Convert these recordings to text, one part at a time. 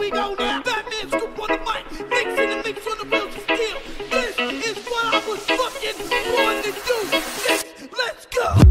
here we go now. Batman scoop on the mic, mix in the mix on the wheels of steel. This is what I was fucking born to do. Let's go.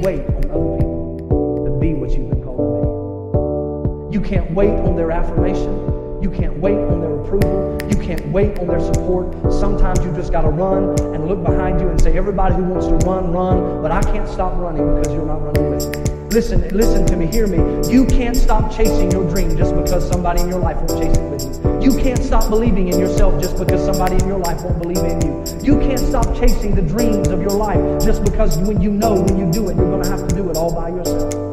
can't wait on other people to be what you've been called to be. You can't wait on their affirmation. You can't wait on their approval. You can't wait on their support. Sometimes you just got to run and look behind you and say, everybody who wants to run, run. But I can't stop running because you're not running with me. Listen, listen to me, hear me. You can't stop chasing your dream just because somebody in your life won't chase it with you. You can't stop believing in yourself just because somebody in your life won't believe in you. You can't stop chasing the dreams of your life just because when you know when you do it, you're going to have to do it all by yourself.